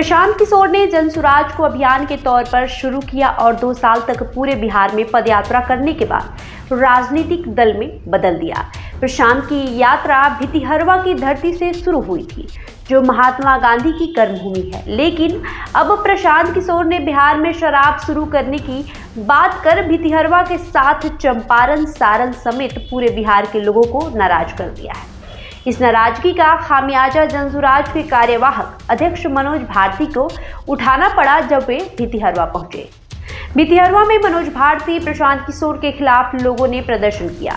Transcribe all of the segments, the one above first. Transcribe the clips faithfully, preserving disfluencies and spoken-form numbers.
प्रशांत किशोर ने जनसुराज को अभियान के तौर पर शुरू किया और दो साल तक पूरे बिहार में पदयात्रा करने के बाद राजनीतिक दल में बदल दिया। प्रशांत की यात्रा भितिहरवा की धरती से शुरू हुई थी, जो महात्मा गांधी की कर्मभूमि है, लेकिन अब प्रशांत किशोर ने बिहार में शराब शुरू करने की बात कर भितिहरवा के साथ चंपारण, सारण समेत पूरे बिहार के लोगों को नाराज कर दिया है। इस नाराजगी का खामियाजा जनसुराज के कार्यवाहक अध्यक्ष मनोज भारती को उठाना पड़ा जब वे भितिहरवा पहुंचे। भितिहरवा में मनोज भारती, प्रशांत किशोर के खिलाफ लोगों ने प्रदर्शन किया।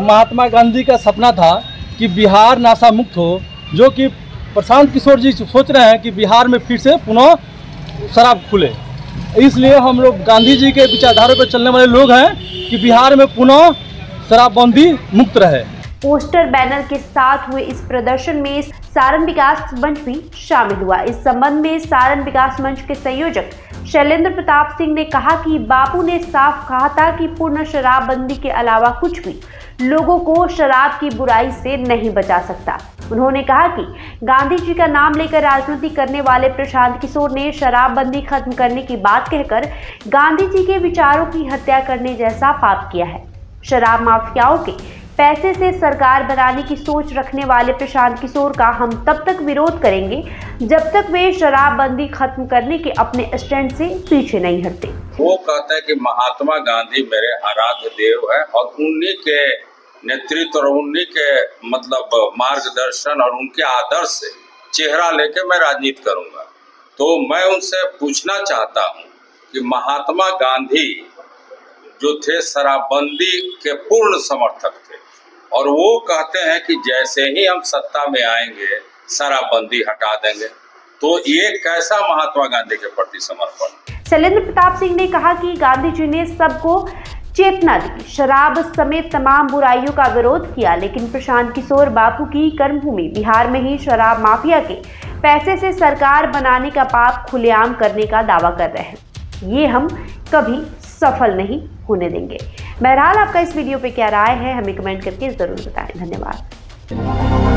महात्मा गांधी का सपना था कि बिहार नशा मुक्त हो, जो कि प्रशांत किशोर जी सोच रहे हैं कि बिहार में फिर से पुनः शराब खुले। इसलिए हम लोग गांधी जी के विचारधारा पर चलने वाले लोग हैं कि बिहार में पुनः शराबबंदी मुक्त रहे। पोस्टर बैनर के साथ हुए इस प्रदर्शन में सारण विकास मंच भी शामिल हुआ। इस संबंध में सारण विकास मंच के संयोजक शैलेंद्र प्रताप सिंह ने कहा कि बापू ने साफ कहा था कि पूर्ण शराबबंदी के अलावा कुछ भी लोगों को शराब की बुराई से नहीं बचा सकता। उन्होंने कहा कि गांधी जी का नाम लेकर राजनीति करने वाले प्रशांत किशोर ने शराबबंदी खत्म करने की बात कहकर गांधी जी के विचारों की हत्या करने जैसा पाप किया है। शराब माफियाओं के पैसे से सरकार बनाने की सोच रखने वाले प्रशांत किशोर का हम तब तक विरोध करेंगे जब तक वे शराबबंदी खत्म करने के अपने स्टैंड से पीछे नहीं हटते। वो कहता है कि महात्मा गांधी मेरे आराध्य देव है और उन्हीं के नेतृत्व और उन्हीं के मतलब मार्गदर्शन और उनके आदर्श से चेहरा लेके मैं राजनीति करूंगा। तो मैं उनसे पूछना चाहता हूँ कि महात्मा गांधी जो थे शराबबंदी के पूर्ण समर्थक थे और वो कहते हैं कि जैसे ही हम सत्ता में आएंगे शराबबंदी हटा देंगे, तो ये कैसा महात्मा गांधी के प्रति समर्पण। शैलेंद्र प्रताप सिंह ने कहा कि गांधी जी ने सबको चेतना दी, शराब समेत तमाम बुराइयों का विरोध किया, लेकिन प्रशांत किशोर बापू की कर्मभूमि बिहार में ही शराब माफिया के पैसे से सरकार बनाने का पाप खुलेआम करने का दावा कर रहे हैं। ये हम कभी सफल नहीं होने देंगे। बहरहाल आपका इस वीडियो पे क्या राय है हमें कमेंट करके जरूर बताएं। धन्यवाद।